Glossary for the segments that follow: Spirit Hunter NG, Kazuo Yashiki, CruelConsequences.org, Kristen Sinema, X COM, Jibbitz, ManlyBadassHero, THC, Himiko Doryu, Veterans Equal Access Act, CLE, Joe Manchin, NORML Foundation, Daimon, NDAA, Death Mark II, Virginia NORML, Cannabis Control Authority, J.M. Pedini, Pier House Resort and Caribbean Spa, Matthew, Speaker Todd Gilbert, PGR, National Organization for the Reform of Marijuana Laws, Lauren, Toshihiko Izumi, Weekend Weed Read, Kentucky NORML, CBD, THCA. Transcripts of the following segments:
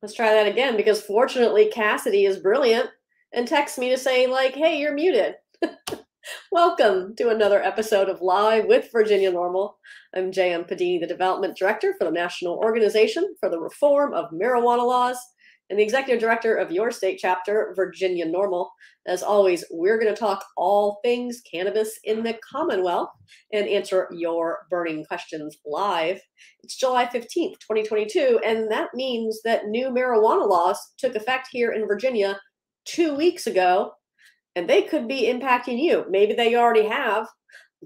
Let's try that again, because fortunately Cassidy is brilliant and texts me to say, like, hey, you're muted. Welcome to another episode of Live with Virginia NORML. I'm J.M. Pedini, the Development Director for the National Organization for the Reform of Marijuana Laws and the Executive Director of your state chapter, Virginia NORML. As always, we're going to talk all things cannabis in the Commonwealth and answer your burning questions live. It's July 15th, 2022, and that means that new marijuana laws took effect here in Virginia 2 weeks ago, and they could be impacting you. Maybe they already have.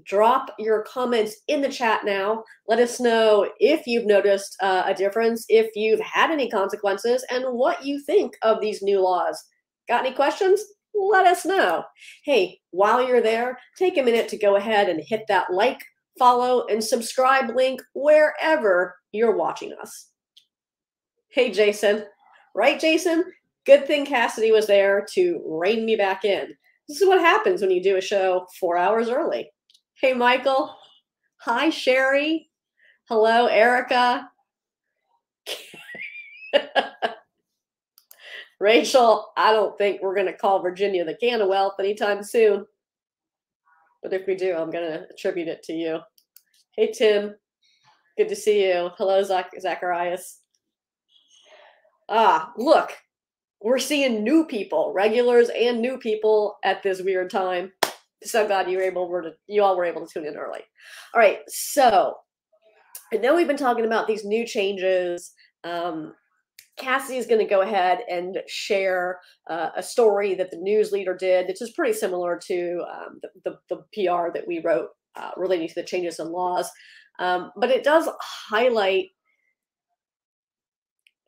Drop your comments in the chat now. Let us know if you've noticed a difference, if you've had any consequences, and what you think of these new laws. Got any questions? Let us know. Hey, while you're there, take a minute to go ahead and hit that like, follow, and subscribe link wherever you're watching us. Hey, Jason. Right, Jason? Good thing Cassidy was there to rein me back in. This is what happens when you do a show 4 hours early. Hey, Michael. Hi, Sherry. Hello, Erica. Rachel, I don't think we're going to call Virginia the Commonwealth anytime soon. But if we do, I'm going to attribute it to you. Hey, Tim. Good to see you. Hello, Zacharias. Ah, look. We're seeing new people, regulars and new people at this weird time. So glad you all were able to tune in early. All right, so I know we've been talking about these new changes. Cassidy is going to go ahead and share a story that the news leader did, which is pretty similar to the PR that we wrote relating to the changes in laws. But it does highlight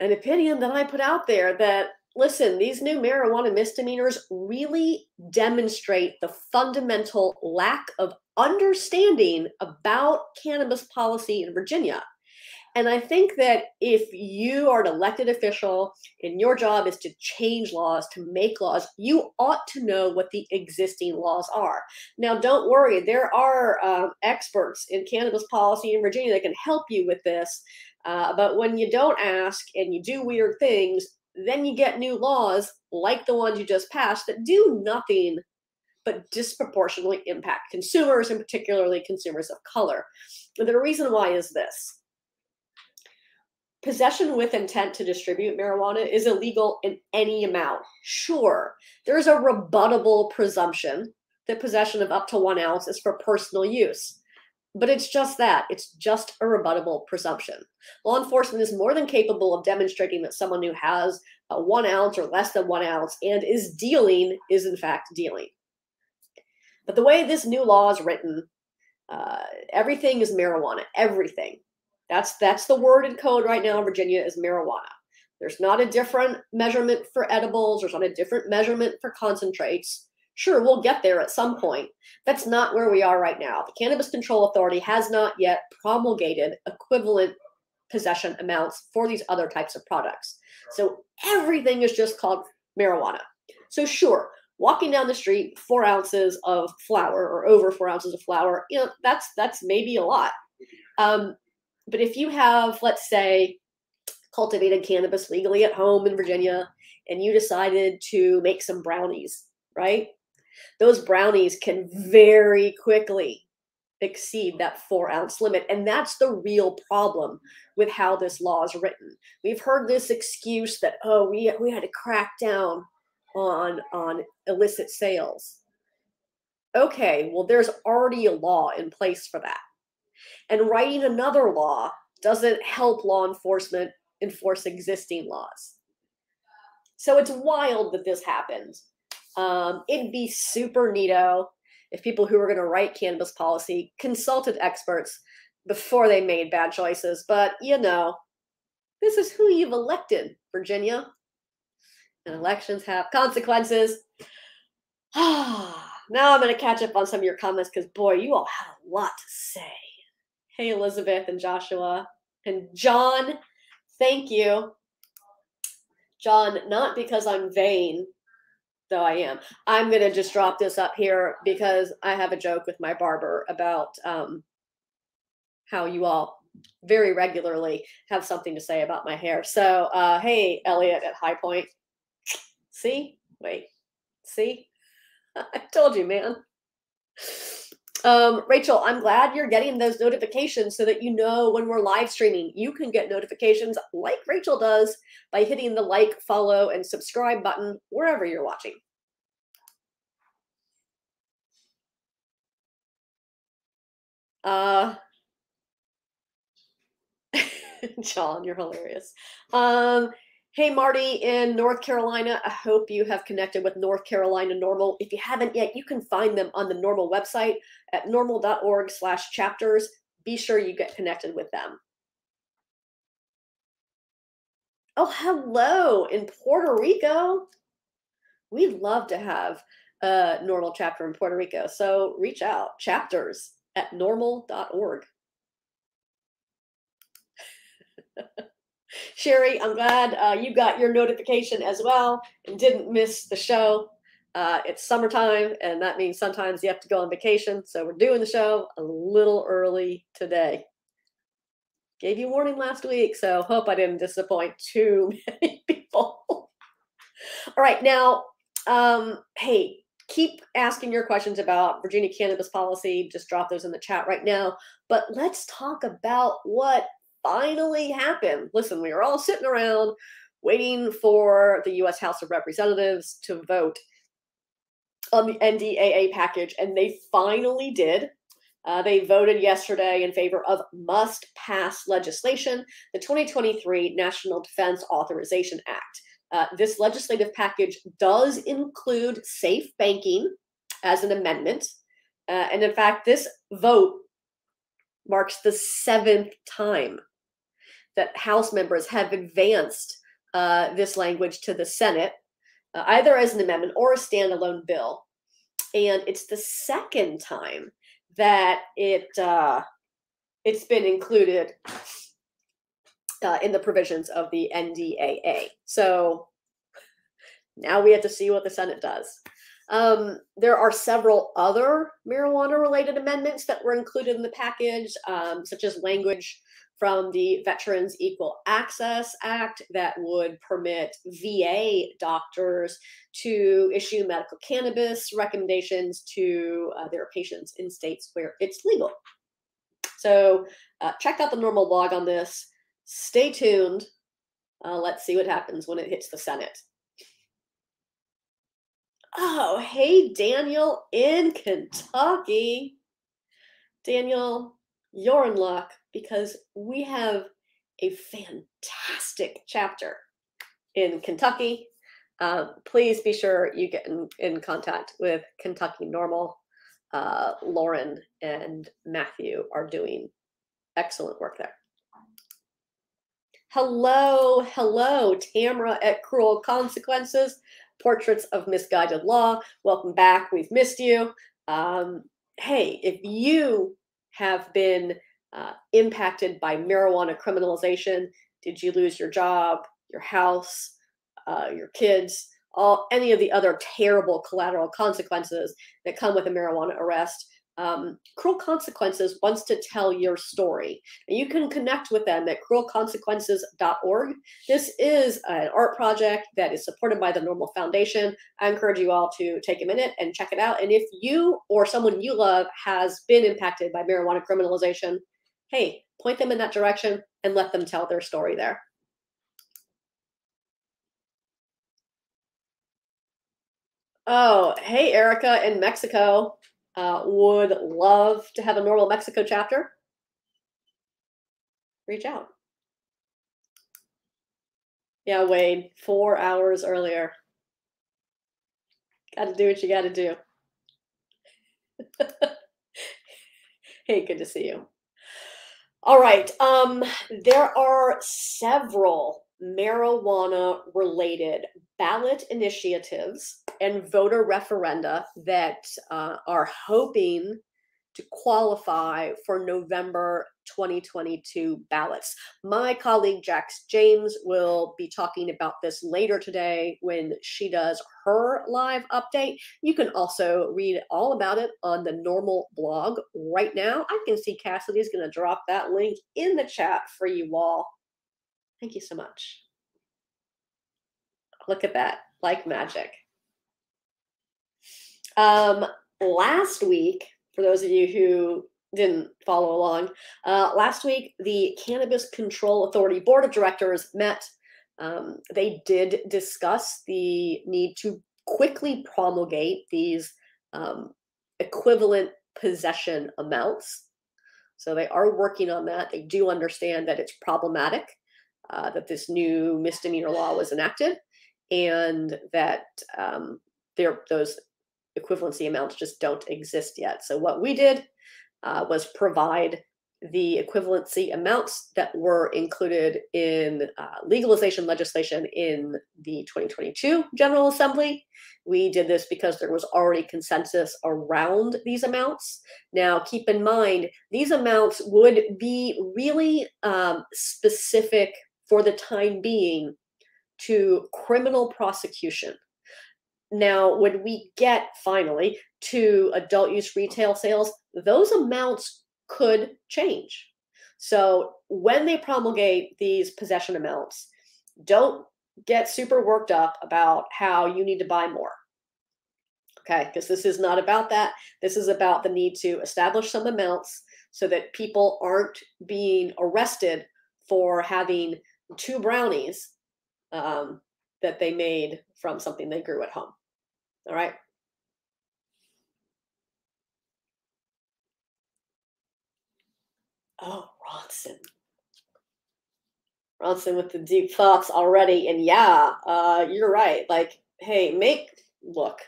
an opinion that I put out there that, listen, these new marijuana misdemeanors really demonstrate the fundamental lack of understanding about cannabis policy in Virginia. And I think that if you are an elected official and your job is to change laws, to make laws, you ought to know what the existing laws are. Now, don't worry. There are experts in cannabis policy in Virginia that can help you with this. But when you don't ask and you do weird things, then you get new laws like the ones you just passed that do nothing but disproportionately impact consumers, and particularly consumers of color. And the reason why is this. Possession with intent to distribute marijuana is illegal in any amount. Sure, there's a rebuttable presumption that possession of up to 1 ounce is for personal use. But it's just that. It's just a rebuttable presumption. Law enforcement is more than capable of demonstrating that someone who has a 1 ounce or less than 1 ounce and is dealing is in fact dealing. But the way this new law is written, everything is marijuana. Everything. That's the word in code right now in Virginia is marijuana. There's not a different measurement for edibles. There's not a different measurement for concentrates. Sure, we'll get there at some point. That's not where we are right now. The Cannabis Control Authority has not yet promulgated equivalent possession amounts for these other types of products. So everything is just called marijuana. So sure, walking down the street, 4 ounces of flour or over 4 ounces of flour, you know, that's maybe a lot. But if you have, let's say, cultivated cannabis legally at home in Virginia, and you decided to make some brownies, right? Those brownies can very quickly exceed that 4 ounce limit. And that's the real problem with how this law is written. We've heard this excuse that, oh, we had to crack down on illicit sales. Okay, well, there's already a law in place for that. And writing another law doesn't help law enforcement enforce existing laws. So it's wild that this happened. It'd be super neato if people who were going to write cannabis policy consulted experts before they made bad choices. But, you know, this is who you've elected, Virginia. And elections have consequences. Now I'm going to catch up on some of your comments because, boy, you all had a lot to say. Hey, Elizabeth and Joshua and John, thank you. John, not because I'm vain. Though I am. I'm going to just drop this up here because I have a joke with my barber about how you all very regularly have something to say about my hair. So, hey, Elliot at High Point. See? Wait. See? I told you, man. Rachel, I'm glad you're getting those notifications so that you know when we're live streaming. You can get notifications like Rachel does by hitting the like, follow, and subscribe button wherever you're watching. John, you're hilarious. Hey, Marty in North Carolina. I hope you have connected with North Carolina NORML. If you haven't yet, you can find them on the NORML website at NORML.org/chapters. Be sure you get connected with them. Oh, hello in Puerto Rico. We'd love to have a NORML chapter in Puerto Rico. So reach out, chapters@normal.org. Sherry, I'm glad you got your notification as well and didn't miss the show. It's summertime, and that means sometimes you have to go on vacation. So we're doing the show a little early today. Gave you warning last week, so hope I didn't disappoint too many people. All right, now, hey, keep asking your questions about Virginia cannabis policy. Just drop those in the chat right now. But let's talk about what finally happened. Listen, we were all sitting around waiting for the U.S. House of Representatives to vote on the NDAA package, and they finally did. They voted yesterday in favor of must-pass legislation, the 2023 National Defense Authorization Act. This legislative package does include safe banking as an amendment. And in fact, this vote marks the 7th time that House members have advanced this language to the Senate, either as an amendment or a standalone bill. And it's the 2nd time that it's been included in the provisions of the NDAA. So now we have to see what the Senate does. There are several other marijuana-related amendments that were included in the package, such as language from the Veterans Equal Access Act that would permit VA doctors to issue medical cannabis recommendations to their patients in states where it's legal. So check out the NORML blog on this. Stay tuned. Let's see what happens when it hits the Senate. Oh, hey, Daniel in Kentucky. Daniel, you're in luck because we have a fantastic chapter in Kentucky. Please be sure you get in contact with Kentucky NORML. Lauren and Matthew are doing excellent work there. Hello, hello, Tamara at Cruel Consequences, Portraits of Misguided Law. Welcome back. We've missed you. Hey, if you have been impacted by marijuana criminalization, did you lose your job, your house, your kids, any of the other terrible collateral consequences that come with a marijuana arrest? Cruel Consequences wants to tell your story. And you can connect with them at CruelConsequences.org. This is an art project that is supported by the NORML Foundation. I encourage you all to take a minute and check it out. And if you or someone you love has been impacted by marijuana criminalization, hey, point them in that direction and let them tell their story there. Oh, hey, Erica in Mexico. Would love to have a NORML Mexico chapter. Reach out. Yeah, Wade, 4 hours earlier. Got to do what you got to do. Hey, good to see you. All right. There are several marijuana-related ballot initiatives and voter referenda that are hoping to qualify for November 2022 ballots. My colleague Jax James will be talking about this later today when she does her live update. You can also read all about it on the NORML blog right now. I can see Cassidy's going to drop that link in the chat for you all. Thank you so much. Look at that, like magic. Last week, for those of you who didn't follow along, last week, the Cannabis Control Authority Board of Directors met. They did discuss the need to quickly promulgate these equivalent possession amounts. So they are working on that. They do understand that it's problematic that this new misdemeanor law was enacted and that those equivalency amounts just don't exist yet. So what we did was provide the equivalency amounts that were included in legalization legislation in the 2022 General Assembly. We did this because there was already consensus around these amounts. Now, keep in mind, these amounts would be really specific for the time being to criminal prosecution. Now, when we get finally to adult use retail sales, those amounts could change. So when they promulgate these possession amounts, don't get super worked up about how you need to buy more. Okay, because this is not about that. This is about the need to establish some amounts so that people aren't being arrested for having 2 brownies that they made from something they grew at home. All right. Oh, Ronson. Ronson with the deep thoughts already. And yeah, you're right. Like, hey, look,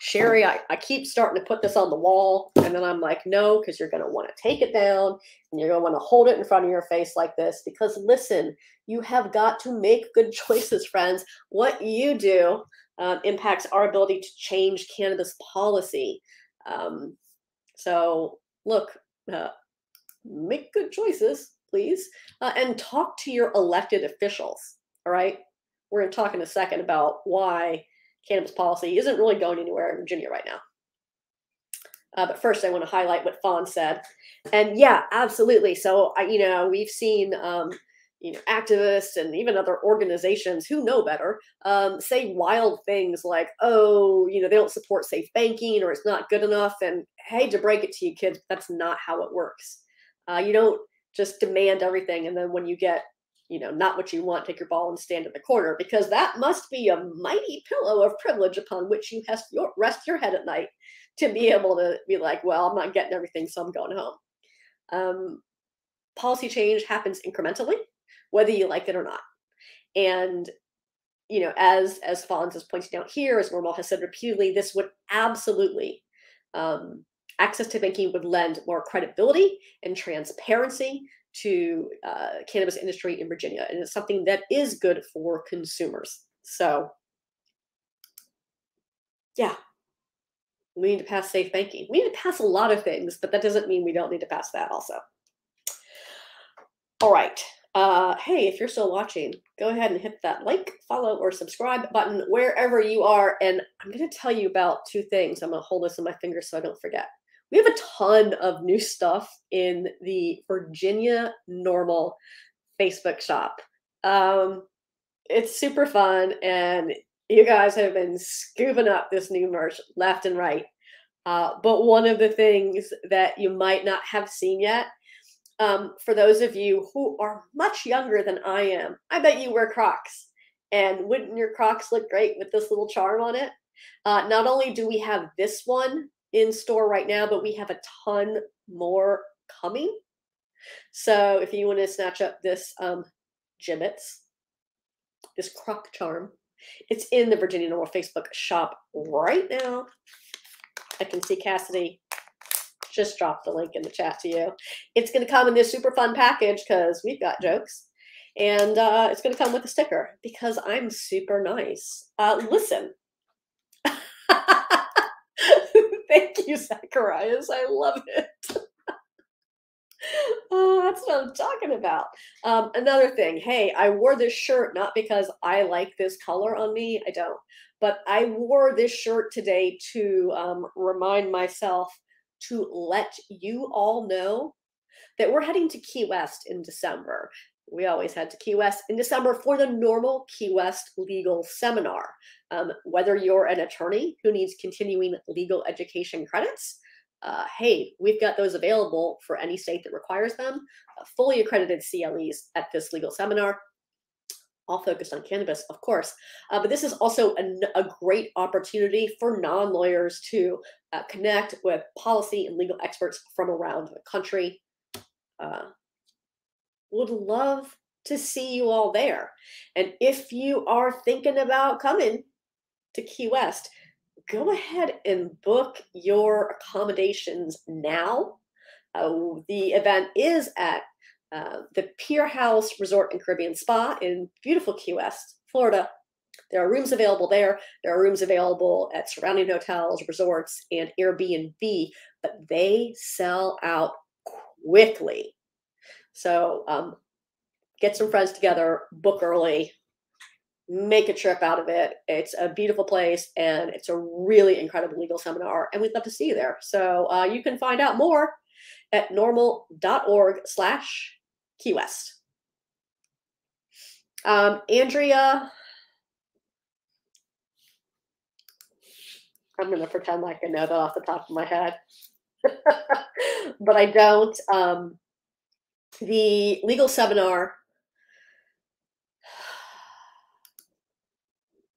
Sherry, I keep starting to put this on the wall. And then I'm like, no, because you're going to want to take it down and you're going to want to hold it in front of your face like this. Because listen, you have got to make good choices, friends. What you do impacts our ability to change cannabis policy. So look, make good choices, please, and talk to your elected officials, all right? We're going to talk in a second about why cannabis policy isn't really going anywhere in Virginia right now. But first, I want to highlight what Fawn said. And yeah, absolutely. So, we've seen activists and even other organizations who know better say wild things like, oh, they don't support safe banking or it's not good enough. And I hate to break it to you kids, that's not how it works. You don't just demand everything, and then when you get, not what you want, take your ball and stand in the corner, because that must be a mighty pillow of privilege upon which you rest your head at night to be able to be like, well, I'm not getting everything, so I'm going home. Policy change happens incrementally, whether you like it or not. And, as Fons is pointing out here, as NORML has said repeatedly, this would absolutely access to banking would lend more credibility and transparency to cannabis industry in Virginia. And it's something that is good for consumers. So yeah, we need to pass safe banking. We need to pass a lot of things, but that doesn't mean we don't need to pass that also. All right. Hey, if you're still watching, go ahead and hit that like, follow, or subscribe button wherever you are. And I'm going to tell you about 2 things. I'm going to hold this in my finger so I don't forget. We have a ton of new stuff in the Virginia NORML Facebook shop. It's super fun, and you guys have been scooping up this new merch left and right. But one of the things that you might not have seen yet, for those of you who are much younger than I am, I bet you wear Crocs. And wouldn't your Crocs look great with this little charm on it? Not only do we have this one in store right now, but we have a ton more coming. So if you want to snatch up this Jibbitz, this croc charm, it's in the Virginia NORML Facebook shop right now. I can see Cassidy just dropped the link in the chat to you. It's going to come in this super fun package because we've got jokes. And it's going to come with a sticker because I'm super nice. Listen. Thank you, Zacharias. I love it. Oh, that's what I'm talking about. Another thing, hey, I wore this shirt not because I like this color on me. I don't. But I wore this shirt today to remind myself to let you all know that we're heading to Key West in December. We always head to Key West in December for the NORML Key West Legal Seminar. Whether you're an attorney who needs continuing legal education credits, hey, we've got those available for any state that requires them. Fully accredited CLEs at this legal seminar, all focused on cannabis, of course. But this is also a great opportunity for non-lawyers to connect with policy and legal experts from around the country. Would love to see you all there. And if you are thinking about coming to Key West, go ahead and book your accommodations now. The event is at the Pier House Resort and Caribbean Spa in beautiful Key West, Florida. There are rooms available there. There are rooms available at surrounding hotels, resorts, and Airbnb, but they sell out quickly. So get some friends together, book early, make a trip out of it. It's a beautiful place and it's a really incredible legal seminar, and we'd love to see you there. So you can find out more at NORML.org/Key West. Andrea, I'm going to pretend like I know that off the top of my head, but I don't. The legal seminar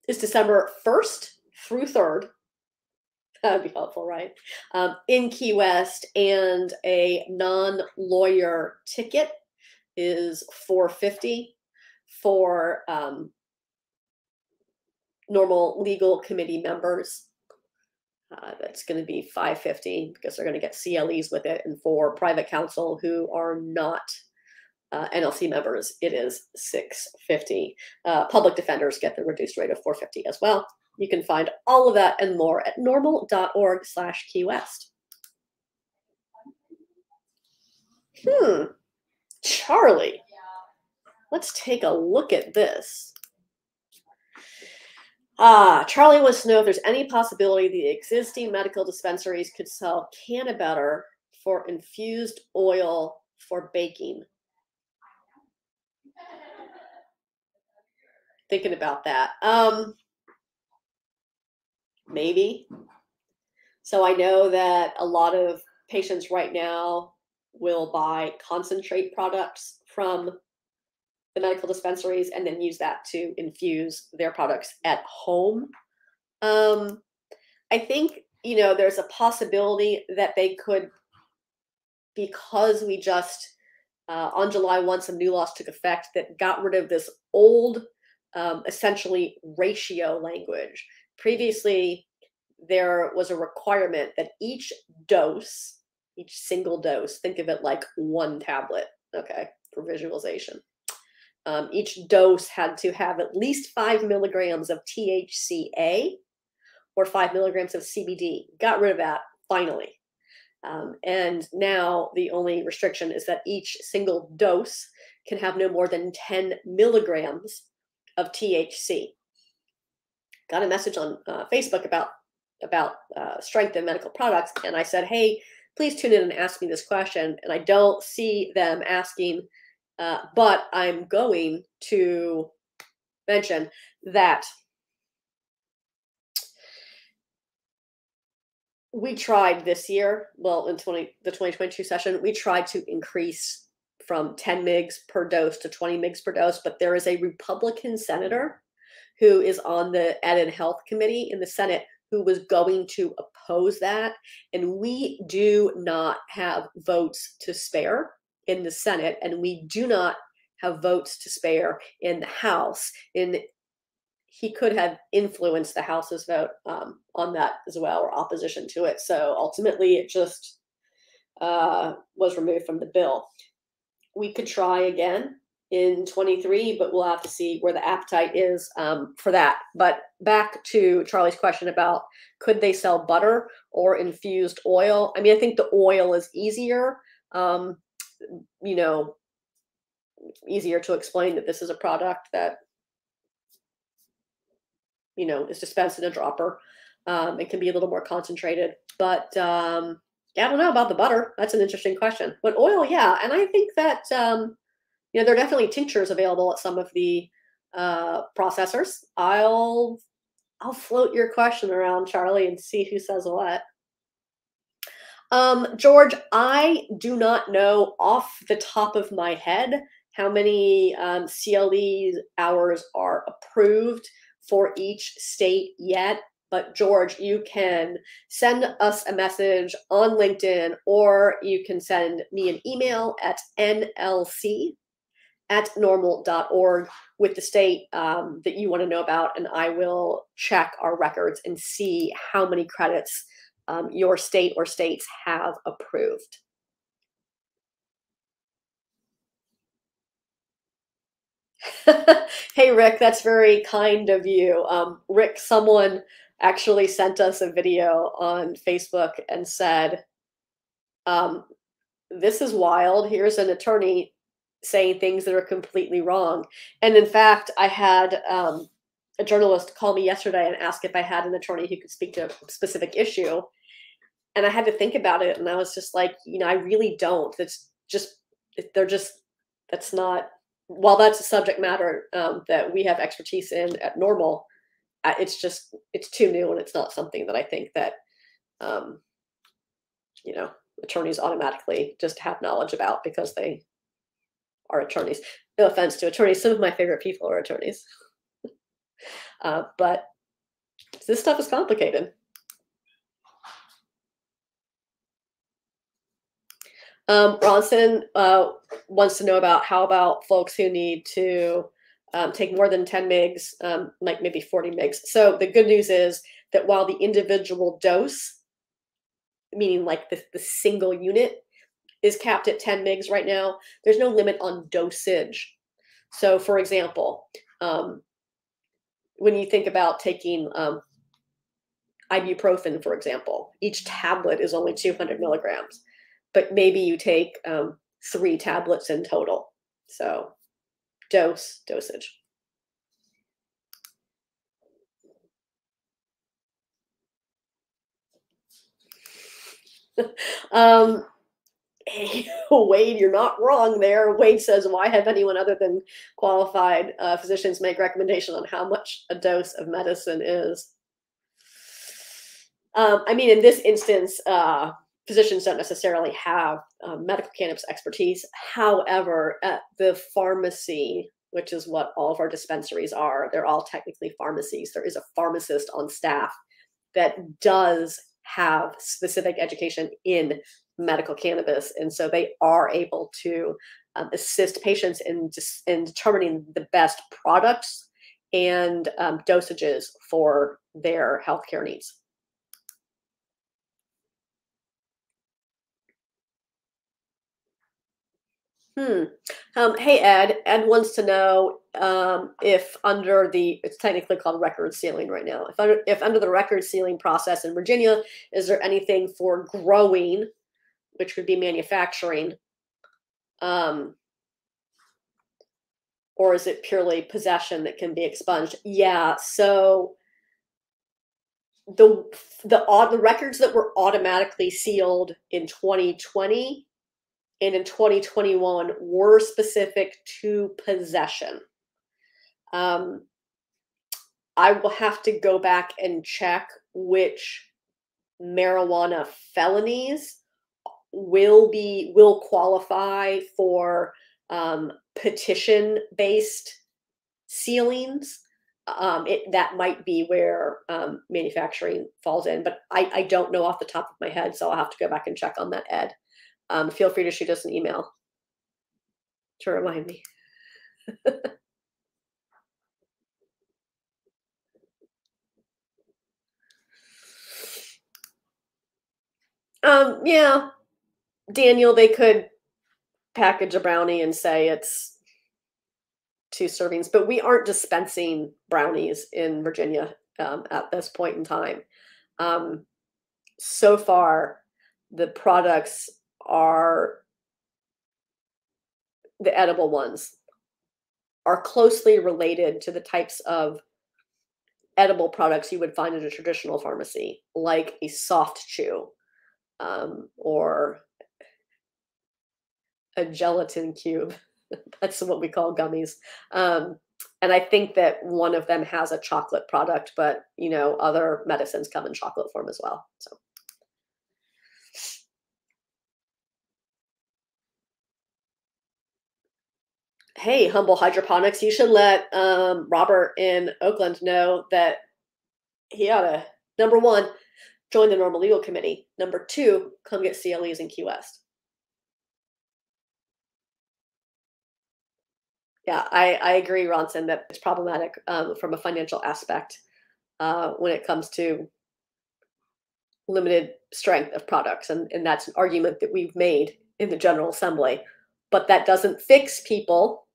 is December 1st through 3rd. That would be helpful, right? In Key West, and a non-lawyer ticket is $4.50 for normal legal committee members. That's going to be $5.50 because they're going to get CLEs with it. And for private counsel who are not NLC members, it is $6.50. Public defenders get the reduced rate of $4.50 as well. You can find all of that and more at NORML.org/Key West. Charlie, let's take a look at this. Charlie wants to know if there's any possibility the existing medical dispensaries could sell canna butter for infused oil for baking. Thinking about that. Maybe. So I know that a lot of patients right now will buy concentrate products from the medical dispensaries and then use that to infuse their products at home. I think, you know, there's a possibility that they could, because we just, on July 1, some new laws took effect that got rid of this old, essentially ratio language. Previously, there was a requirement that each dose, each single dose, think of it like one tablet, okay, for visualization. Each dose had to have at least 5 milligrams of THCA or 5 milligrams of CBD. Got rid of that finally. And now the only restriction is that each single dose can have no more than 10 milligrams of THC. Got a message on Facebook about strength in medical products. And I said, hey, please tune in and ask me this question. And I don't see them asking, but I'm going to mention that we tried this year, well, in the 2022 session, we tried to increase from 10 mgs per dose to 20 mgs per dose, but there is a Republican senator who is on the Ed and Health Committee in the Senate who was going to oppose that. And we do not have votes to spare in the Senate, and we do not have votes to spare in the House. And he could have influenced the House's vote on that as well, or opposition to it. So ultimately, it just was removed from the bill. We could try again in 23, but we'll have to see where the appetite is for that. But back to Charlie's question about could they sell butter or infused oil? I mean, I think the oil is easier. you know, easier to explain that this is a product that, you know, is dispensed in a dropper. It can be a little more concentrated, but I don't know about the butter. That's an interesting question. But oil, yeah. And I think that, you know, there are definitely tinctures available at some of the processors. I'll float your question around, Charlie, and see who says what. George, I do not know off the top of my head how many CLE hours are approved for each state yet. But George, you can send us a message on LinkedIn, or you can send me an email at nlc@normal.org with the state that you want to know about. And I will check our records and see how many credits your state or states have approved. Hey, Rick, that's very kind of you. Rick, someone actually sent us a video on Facebook and said, this is wild. Here's an attorney saying things that are completely wrong. And in fact, I had a journalist call me yesterday and ask if I had an attorney who could speak to a specific issue. And I had to think about it. And I was just like, you know, I really don't. That's just, they're just, that's not, while that's a subject matter that we have expertise in at NORML, it's just, it's too new, and it's not something that I think that, you know, attorneys automatically just have knowledge about because they are attorneys. No offense to attorneys. Some of my favorite people are attorneys. But this stuff is complicated. Ronson wants to know about how about folks who need to take more than 10 mgs, like maybe 40 mgs. So the good news is that while the individual dose, meaning like the single unit, is capped at 10 mgs right now, there's no limit on dosage. So for example, when you think about taking ibuprofen, for example, each tablet is only 200 milligrams. But maybe you take 3 tablets in total. So dose, dosage. Wade, you're not wrong there. Wade says, why have anyone other than qualified physicians make recommendation on how much a dose of medicine is? I mean, in this instance, physicians don't necessarily have medical cannabis expertise. However, at the pharmacy, which is what all of our dispensaries are, they're all technically pharmacies. There is a pharmacist on staff that does have specific education in medical cannabis. And so they are able to assist patients in determining the best products and dosages for their healthcare needs. Hey, Ed. Ed wants to know if under the, it's technically called record sealing right now, if under the record sealing process in Virginia, is there anything for growing, which would be manufacturing, or is it purely possession that can be expunged? Yeah, so the records that were automatically sealed in 2020 and in 2021 were specific to possession. I will have to go back and check which marijuana felonies will qualify for petition-based sealings. That might be where manufacturing falls in, but I don't know off the top of my head, so I'll have to go back and check on that, Ed. Feel free to shoot us an email to remind me. Yeah, Daniel, they could package a brownie and say it's 2 servings, but we aren't dispensing brownies in Virginia at this point in time. So far, the products are the edible ones are closely related to the types of edible products you would find in a traditional pharmacy, like a soft chew or a gelatin cube. That's what we call gummies. And I think that one of them has a chocolate product, but you know, other medicines come in chocolate form as well. So. Hey, Humble Hydroponics, you should let Robert in Oakland know that he ought to, number one, join the NORML Legal Committee. Number two, come get CLEs in Key West. Yeah, I agree, Ronson, that it's problematic from a financial aspect when it comes to limited strength of products. And that's an argument that we've made in the General Assembly. But that doesn't fix people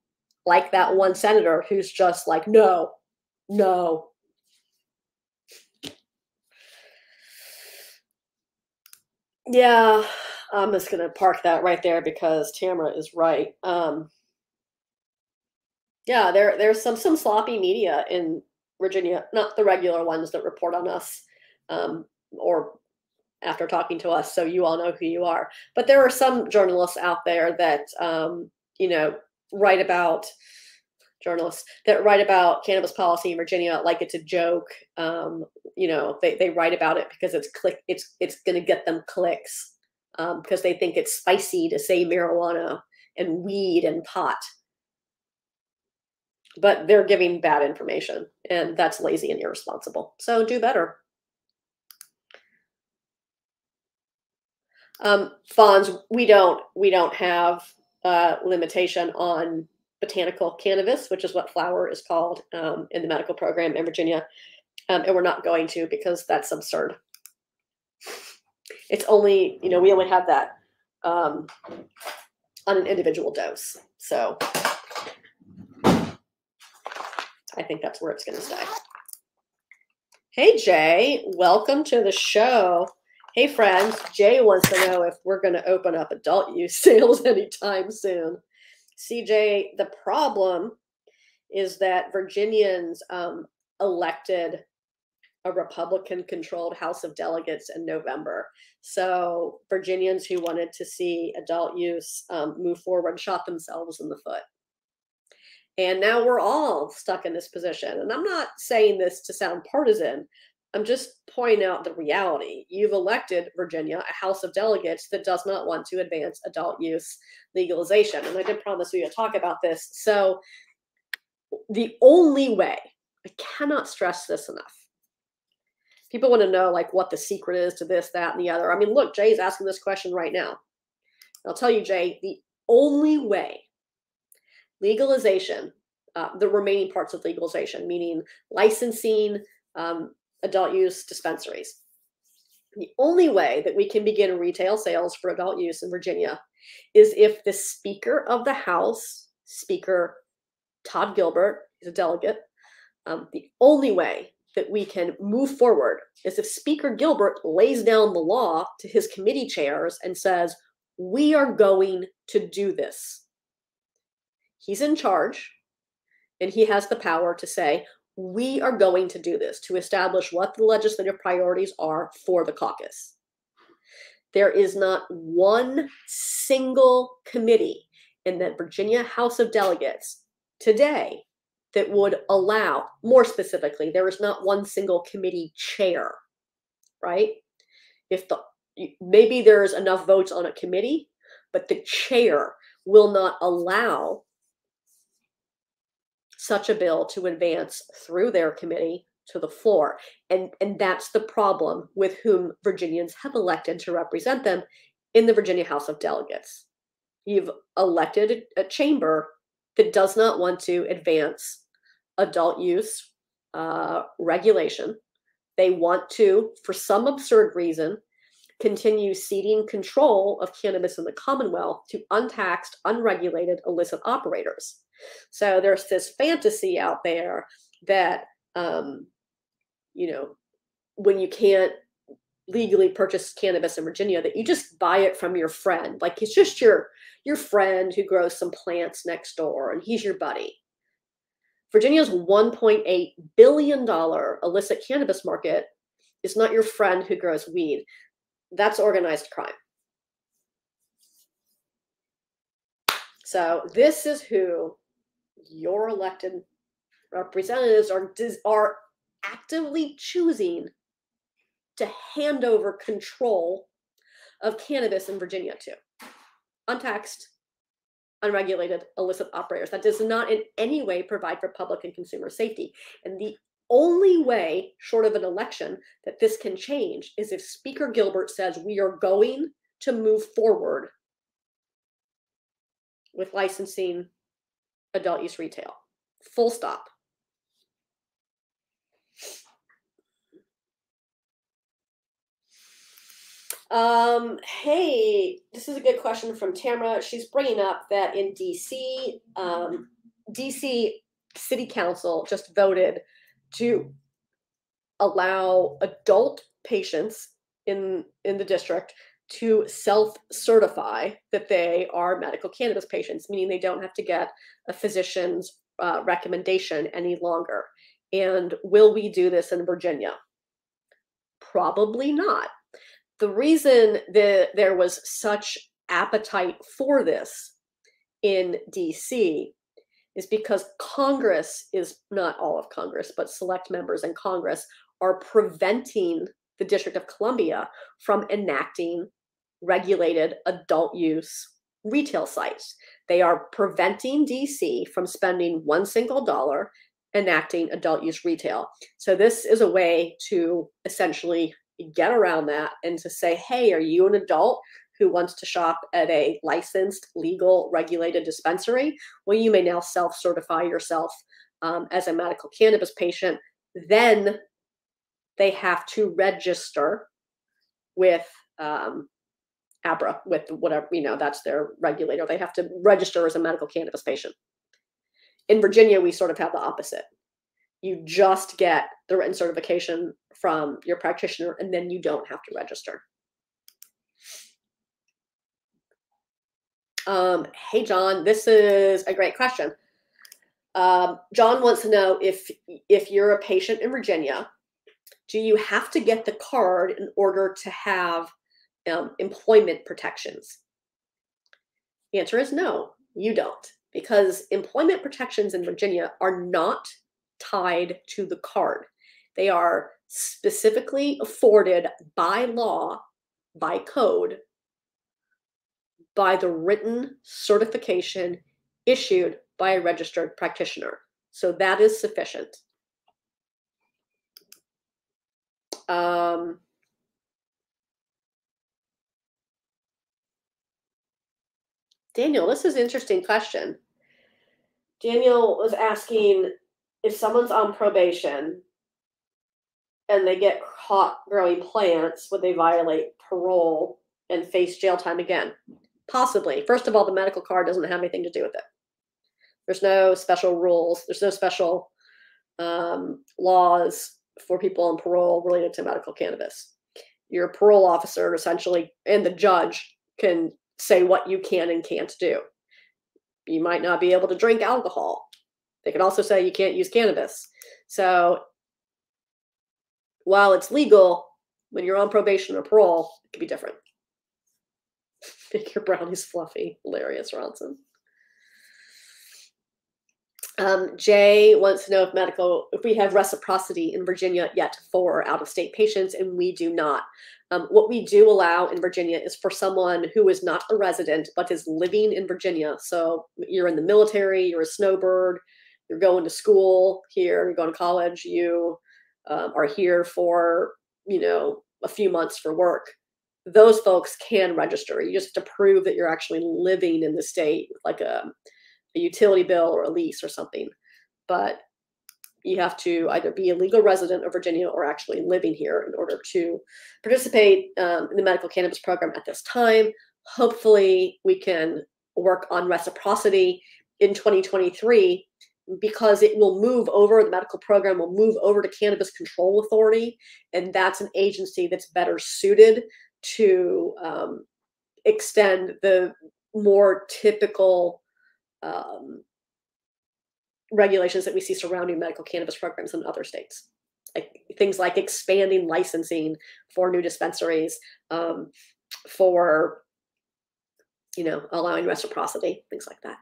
like that one senator who's just like, no, no. Yeah, I'm just going to park that right there because Tamara is right. Yeah, there's some sloppy media in Virginia, not the regular ones that report on us or after talking to us, so you all know who you are. But there are some journalists out there that, you know, write about cannabis policy in Virginia like it's a joke. You know, they write about it because it's going to get them clicks because they think it's spicy to say marijuana and weed and pot. But they're giving bad information, and that's lazy and irresponsible. So do better. Fonz, we don't have limitation on botanical cannabis, which is what flower is called in the medical program in Virginia. And we're not going to because that's absurd. It's only, you know, we only have that on an individual dose. So I think that's where it's going to stay. Hey, Jay, welcome to the show. Hey friends, Jay wants to know if we're going to open up adult use sales anytime soon. CJ, the problem is that Virginians elected a Republican-controlled House of Delegates in November. So Virginians who wanted to see adult use move forward shot themselves in the foot. And now we're all stuck in this position. And I'm not saying this to sound partisan. I'm just pointing out the reality. You've elected, Virginia, a House of Delegates that does not want to advance adult use legalization. And I did promise we would talk about this. So the only way, I cannot stress this enough. People want to know like what the secret is to this, that, and the other. I mean, look, Jay's asking this question right now. I'll tell you, Jay, the only way legalization, the remaining parts of legalization, meaning licensing, adult use dispensaries. The only way that we can begin retail sales for adult use in Virginia is if the Speaker of the House, Speaker Todd Gilbert, he's a delegate, the only way that we can move forward is if Speaker Gilbert lays down the law to his committee chairs and says, we are going to do this. He's in charge and he has the power to say, we are going to do this to establish what the legislative priorities are for the caucus. There is not one single committee in the Virginia House of Delegates today that would allow, more specifically, there is not one single committee chair, right? If maybe there's enough votes on a committee, but the chair will not allow such a bill to advance through their committee to the floor. And that's the problem with whom Virginians have elected to represent them in the Virginia House of Delegates. You've elected a chamber that does not want to advance adult use regulation. They want to, for some absurd reason, continue ceding control of cannabis in the Commonwealth to untaxed, unregulated, illicit operators. So there's this fantasy out there that, you know, when you can't legally purchase cannabis in Virginia, that you just buy it from your friend. Like, it's just your friend who grows some plants next door, and he's your buddy. Virginia's $1.8 billion illicit cannabis market is not your friend who grows weed. That's organized crime. So this is who your elected representatives are actively choosing to hand over control of cannabis in Virginia to. Untaxed, unregulated, illicit operators. That does not in any way provide for public and consumer safety. And the only way, short of an election, that this can change is if Speaker Gilbert says we are going to move forward with licensing adult use retail. Full stop. Hey, this is a good question from Tamara. She's bringing up that in DC, DC City Council just voted to allow adult patients in the district to self-certify that they are medical cannabis patients, meaning they don't have to get a physician's recommendation any longer. And will we do this in Virginia? Probably not. The reason that there was such appetite for this in DC is because Congress is, not all of Congress, but select members in Congress are preventing the District of Columbia from enacting regulated adult use retail sites. They are preventing DC from spending one single dollar enacting adult use retail. So this is a way to essentially get around that and to say, hey, are you an adult who wants to shop at a licensed, legal, regulated dispensary? Well, you may now self-certify yourself as a medical cannabis patient. Then they have to register with ABRA, with whatever, you know, that's their regulator. They have to register as a medical cannabis patient. In Virginia, we sort of have the opposite. You just get the written certification from your practitioner, and then you don't have to register. Hey, John, this is a great question. John wants to know if you're a patient in Virginia, do you have to get the card in order to have employment protections? The answer is no, you don't, because employment protections in Virginia are not tied to the card. They are specifically afforded by law, by code, by the written certification issued by a registered practitioner. So that is sufficient. Daniel, this is an interesting question. Daniel was asking, if someone's on probation and they get caught growing plants, would they violate parole and face jail time again? Possibly. First of all, the medical card doesn't have anything to do with it. There's no special rules. There's no special laws for people on parole related to medical cannabis. Your parole officer essentially and the judge can say what you can and can't do. You might not be able to drink alcohol. They can also say you can't use cannabis. So while it's legal, when you're on probation or parole, it could be different. Make your brownies fluffy. Hilarious, Ronson. Jay wants to know if we have reciprocity in Virginia yet for out-of-state patients, and we do not. What we do allow in Virginia is for someone who is not a resident but is living in Virginia. So you're in the military, you're a snowbird, you're going to school here, you're going to college, you are here for, you know, a few months for work. Those folks can register. You just have to prove that you're actually living in the state, like a utility bill or a lease or something. But you have to either be a legal resident of Virginia or actually living here in order to participate in the medical cannabis program at this time. Hopefully we can work on reciprocity in 2023. because it will move over, the medical program will move over to Cannabis Control Authority, and that's an agency that's better suited to extend the more typical regulations that we see surrounding medical cannabis programs in other states. Like things like expanding licensing for new dispensaries, for, you know, allowing reciprocity, things like that.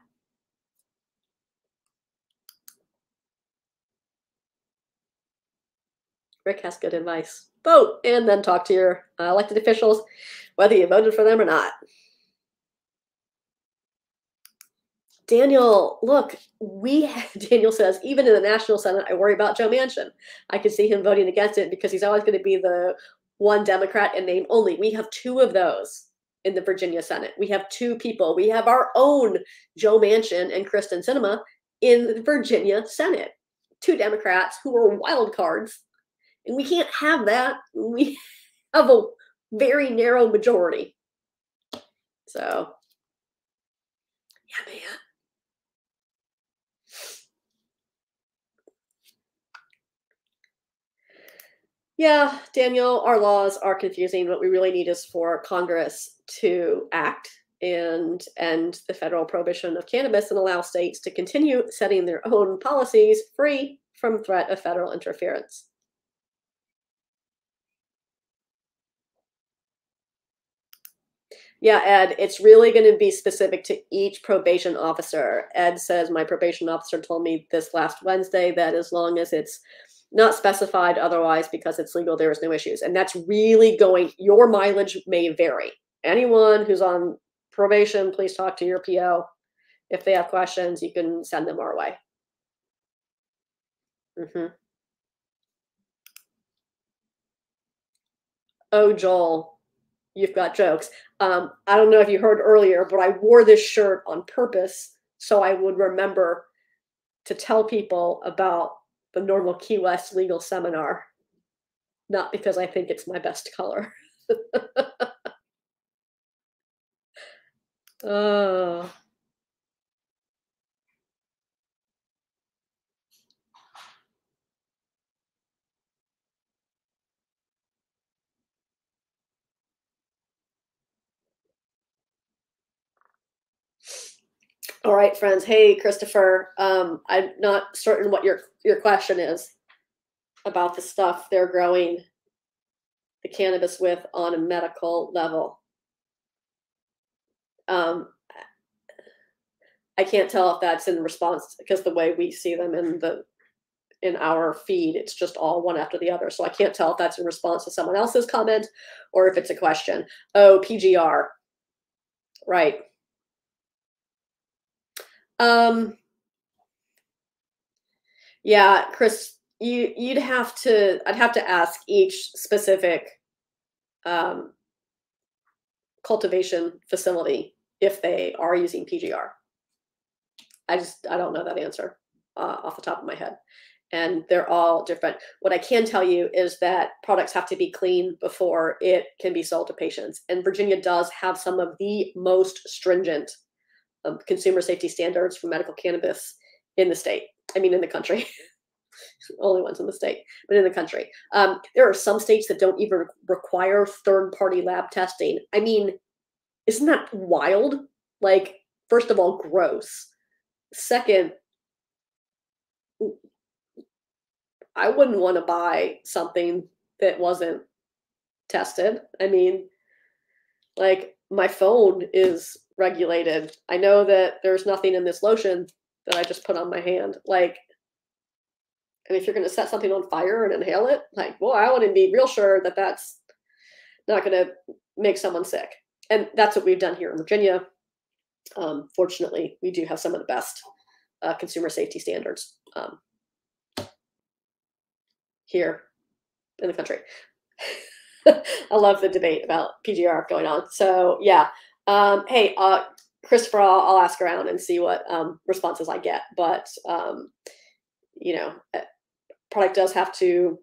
Rick has good advice. Vote and then talk to your elected officials, whether you voted for them or not. Daniel, look, Daniel says, even in the National Senate, I worry about Joe Manchin. I could see him voting against it because he's always going to be the one Democrat in name only. We have two of those in the Virginia Senate. We have two people. We have our own Joe Manchin and Kristen Sinema in the Virginia Senate. Two Democrats who are wild cards. And we can't have that. We have a very narrow majority. So, yeah, man. Yeah, Daniel, our laws are confusing. What we really need is for Congress to act and end the federal prohibition of cannabis and allow states to continue setting their own policies free from threat of federal interference. Yeah, Ed, it's really going to be specific to each probation officer. Ed says, my probation officer told me this last Wednesday that as long as it's not specified otherwise because it's legal, there is no issues. And that's really going, your mileage may vary. Anyone who's on probation, please talk to your PO. If they have questions, you can send them our way. Oh, Joel. You've got jokes. I don't know if you heard earlier, but I wore this shirt on purpose so I would remember to tell people about the NORML Key West legal seminar, not because I think it's my best color. All right, friends. Hey, Christopher, I'm not certain what your question is about the stuff they're growing the cannabis with on a medical level. I can't tell if that's in response because the way we see them in the in our feed, it's just all one after the other. So I can't tell if that's in response to someone else's comment or if it's a question. Oh, PGR. Right. Yeah, Chris, you'd have to, I'd have to ask each specific, cultivation facility if they are using PGR. I don't know that answer, off the top of my head, and they're all different. What I can tell you is that products have to be clean before it can be sold to patients. And Virginia does have some of the most stringent consumer safety standards for medical cannabis in the state. I mean, in the country. Only ones in the state, but in the country. There are some states that don't even require third-party lab testing. I mean, isn't that wild? Like, first of all, gross. Second, I wouldn't want to buy something that wasn't tested. I mean, like, my phone is regulated. I know that there's nothing in this lotion that I just put on my hand. Like, and if you're going to set something on fire and inhale it, like, well, I want to be real sure that that's not going to make someone sick. And that's what we've done here in Virginia. Fortunately, we do have some of the best consumer safety standards here in the country. I love the debate about PGR going on. So yeah. Hey, Christopher, I'll ask around and see what responses I get. But, you know, product does have to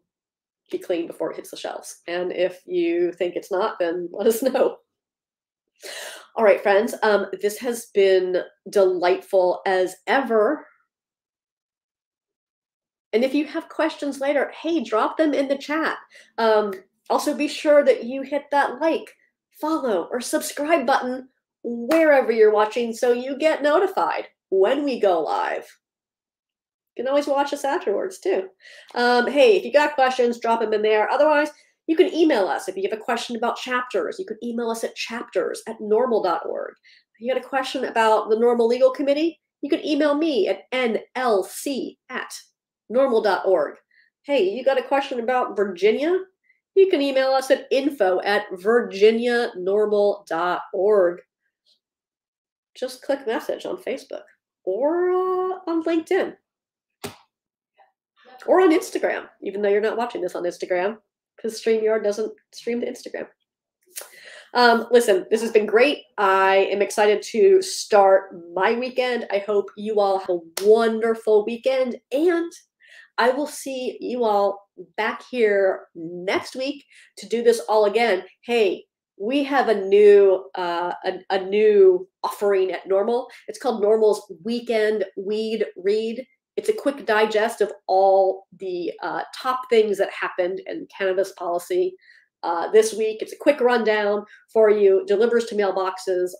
be clean before it hits the shelves. And if you think it's not, then let us know. All right, friends. This has been delightful as ever. And if you have questions later, hey, drop them in the chat. Also, be sure that you hit that like, follow, or subscribe button wherever you're watching so you get notified when we go live. You can always watch us afterwards, too. Hey, if you got questions, drop them in there. Otherwise, you can email us. If you have a question about chapters, you can email us at chapters@normal.org. If you got a question about the NORML Legal Committee, you can email me at nlc@normal.org. Hey, you got a question about Virginia? You can email us at info@virginianormal.org. Just click message on Facebook or on LinkedIn or on Instagram, even though you're not watching this on Instagram because StreamYard doesn't stream to Instagram. Listen, this has been great. I am excited to start my weekend. I hope you all have a wonderful weekend, and I will see you all back here next week to do this all again. Hey, we have a new offering at NORML. It's called NORML's Weekend Weed Read. It's a quick digest of all the top things that happened in cannabis policy this week. It's a quick rundown for you. Delivers to mailboxes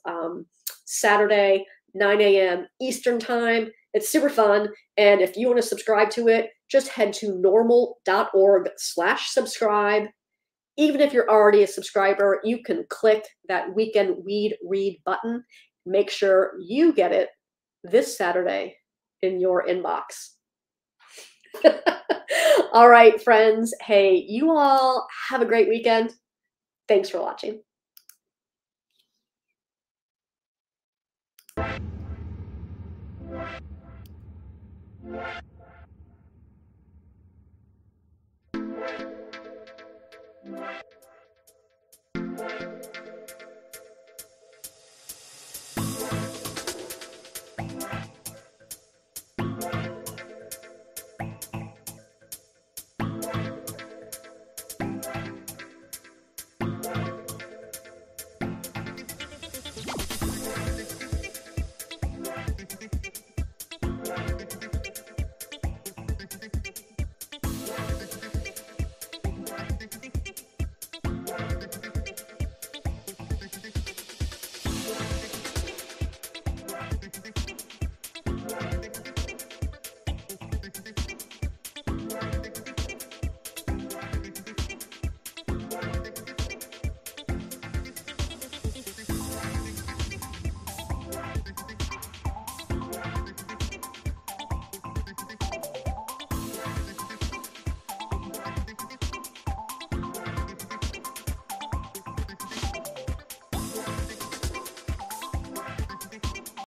Saturday, 9 a.m. Eastern time. It's super fun. And if you want to subscribe to it, just head to normal.org/subscribe. Even if you're already a subscriber, you can click that Weekend Weed Read button. Make sure you get it this Saturday in your inbox. All right, friends. Hey, you all have a great weekend. Thanks for watching.